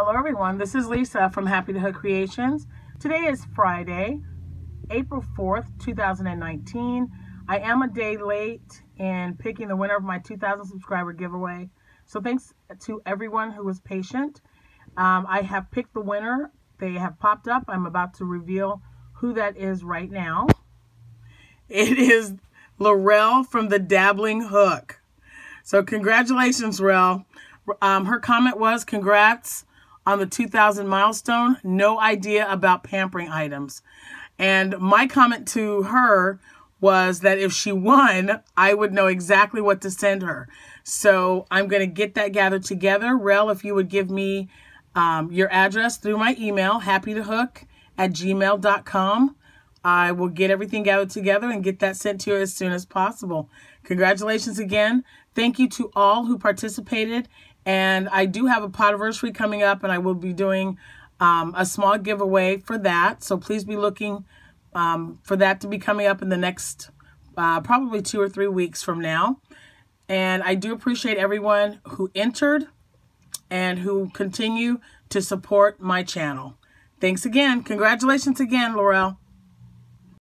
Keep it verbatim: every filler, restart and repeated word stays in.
Hello everyone, this is Lisa from Happy to Hook Creations. Today is Friday, April fourth, two thousand nineteen. I am a day late in picking the winner of my two thousand subscriber giveaway. So thanks to everyone who was patient. Um, I have picked the winner. They have popped up. I'm about to reveal who that is right now. It is Rel from The Dabbling Hook. So congratulations, Rel. Um, her comment was, congrats on the two thousand milestone, no idea about pampering items. And my comment to her was that if she won, I would know exactly what to send her. So I'm going to get that gathered together. Rel, if you would give me um, your address through my email, happy to hook at gmail dot com, I will get everything gathered together and get that sent to you as soon as possible. Congratulations again. Thank you to all who participated. And I do have a Podiversary coming up, and I will be doing um, a small giveaway for that. So please be looking um, for that to be coming up in the next uh, probably two or three weeks from now. And I do appreciate everyone who entered and who continue to support my channel. Thanks again. Congratulations again, Rel.